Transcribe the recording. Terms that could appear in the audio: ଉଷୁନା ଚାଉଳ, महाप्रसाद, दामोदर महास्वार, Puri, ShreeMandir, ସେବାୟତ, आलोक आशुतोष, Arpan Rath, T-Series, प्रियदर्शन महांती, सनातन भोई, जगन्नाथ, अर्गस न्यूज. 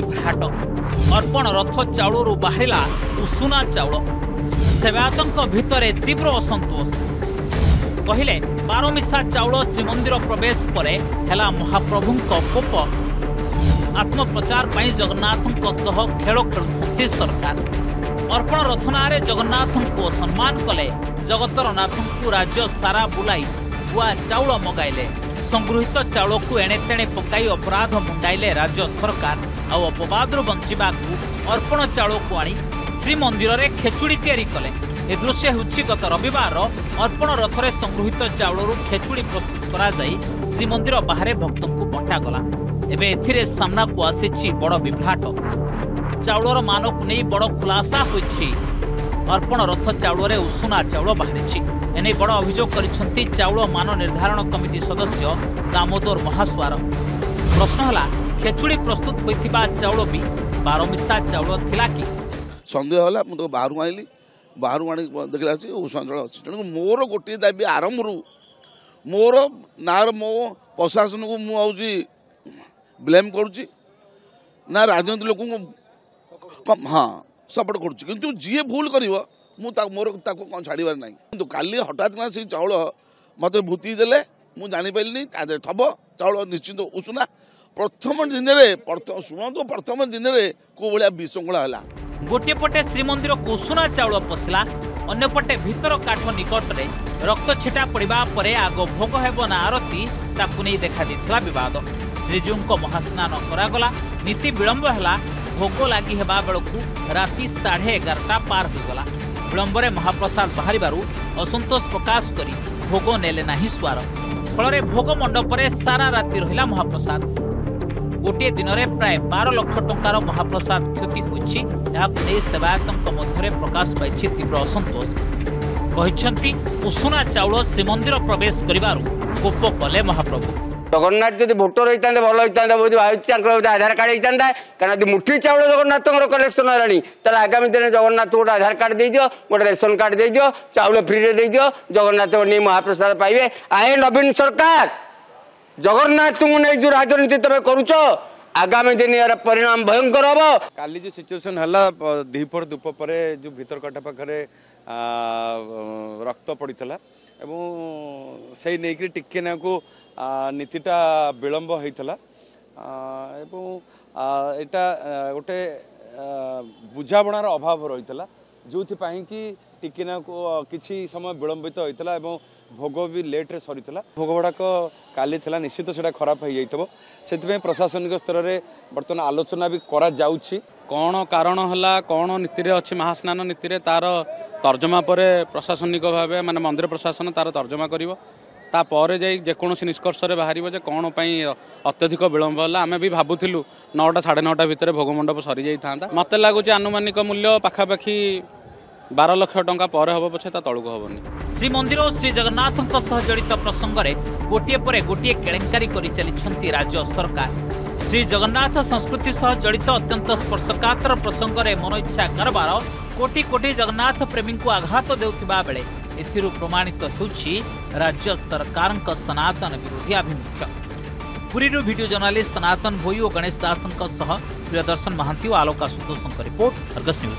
विभ्राट। अर्पण रथ चाउलू बाहर उसुना चाउल सेवायतों भितर तीव्र असंतोष। कहले बारमिशा चाउल श्रीमंदिर प्रवेश पर महाप्रभु कोप। आत्मप्रचार पर जगन्नाथों खेल खेलुंट सरकार। अर्पण रथ नारे जगन्नाथ को सम्मान कले। जगतरनाथों को राज्य सारा बुलाई गुआ चाउल मगाइले। संगृहित चाउल को एणे तेणे पकाई अपराध मुंडाइले राज्य सरकार। आउ अपवादरू बंचा अर्पण चाउल को आनी श्रीमंदिर में खेचुड़ी तैयारी कले। ए दृश्य हूँ गत रविवार अर्पण रथरे संगृहित चाउलू खेचुड़ी प्रस्तुत कराई श्रीमंदिर बाहर भक्त को बंटागला। एवं ए सामना को आसी बड़ विभ्राट। चाउलर मान को नहीं बड़ खुलासा होइछि। अर्पण रथ चाउल में उसुना चाउल बाहरी एने बड़ अभियोग करिसेंति चाउल मान निर्धारण कमिटी सदस्य दामोदर महास्वार। प्रश्न हला खेचुड़ी प्रस्तुत होइथिबा चाउल भी बारमिशा चाउल थिला कि? संदेह हला मु बाहर आइली। बाहर आनी देखला से उसुना चाउल अछि। तेणु मोर गोटे दाबी आरंभ रु मोर ना मो प्रशासन को मु आउजी ब्लेम करूची ना राजनीति लोक को हां सपोर्ट करूची। किंतु जी भूल करिवो मु ता मोर ताको कोन छाडीबार नाही। किंतु काली हठात ना से चाउल मते भूती देले। मु जानि पैलिनी तादे ठब चाउल निश्चित उसुना। प्रथम दिन रे प्रथम दिन रे को बलिया विसंगला हला। गोटे पटे श्रीमंदिर को उसुना चाउल पसला। अन्य पटे भीतर काठ निकट रे रक्त छिटा पड़िबा परे आगो भोग हेबो ना आरती ताकु नै देखा दिथला विवाद। श्रीजू को महास्नान करागला। नीति विलंब हला। भोग लगी हेबा बेलू राति 11:30 पार होगला। विलंबरे महाप्रसाद बाहर असंतोष प्रकाश करी भोग नेले नाही स्वार। फल भोग मंडप सारा राति रहिला महाप्रसाद। गोटे दिन में प्राय 12 लाख टंकार महाप्रसाद क्षति होइछि। याकु नै सेवायतों मध्य प्रकाश पाई तीव्र असंतोष। कहिसेंति उसुना चाउल श्रीमंदिर प्रवेश करिबारु कोप कले महाप्रभु। जगन्नाथ जब भोटर होता भल होता भाई आधार कार्ड होता कहीं मुठी चाउल जगन्नाथ कलेक्शन होगा। आगामी दिन जगन्नाथ गोटे आधार कार्ड दे दियो, गोटे रेशन कार्ड दे दियो, चाउल फ्री दे दियो, जगन्नाथ नहीं महाप्रसाद पाइबे। आए नवीन सरकार जगन्नाथ को नहीं जो राजनीति तुम करुच आगामी दिन यार परिणाम भयंकर हम। काली जो सिचुएशन है दीपर धूप पर जो भीतर कटा पाखे रक्त पड़ी से टिके ना को नीतिटा विलंब होता। एटा गोटे बुझाबणार अभाव रही है जो कि टिकेना को किसी समय विलंबित होता। भोग भी लेट्रे सरी भोग गुड़ाक काली थी निश्चित से खराब हो जाइए। से प्रशासनिक स्तर में बर्तमान आलोचना भी करा जाउछि। कौन कारण है कौन नीति अच्छी महास्नान नीति तार तर्जमा पर प्रशासनिक भाव माने मंदिर प्रशासन तार तर्जमा कर जेकोसी से निष्कर्ष बाहर जे कौन अत्यधिक विलंब है। आम भी भावुलु 9टा साढ़े 9टा भितर भोगमंडप सरी जाता। मत लगुच आनुमानिक मूल्य पाखापाखि 12 लाख टंका पर हम पछे ता तलू हेनी। श्रीमंदिर और श्री जगन्नाथों जड़ित प्रसंग में गोटे पर गोटे केलेंकारी करि चली राज्य सरकार। श्री जगन्नाथ संस्कृति सह जड़ित अत्यंत स्पर्शकातर प्रसंग में मनोइच्छा कारबार कोटि कोटि जगन्नाथ प्रेमी को आघात देउथिबा बेले एथिरु प्रमाणित होउछि राज्य सरकार का सनातन विरोधी आभिमुख्य। पुरी वीडियो जर्नालिस्ट सनातन भोई और गणेश दासनका सह प्रियदर्शन महांती और आलोक आशुतोषों की रिपोर्ट अर्गस न्यूज।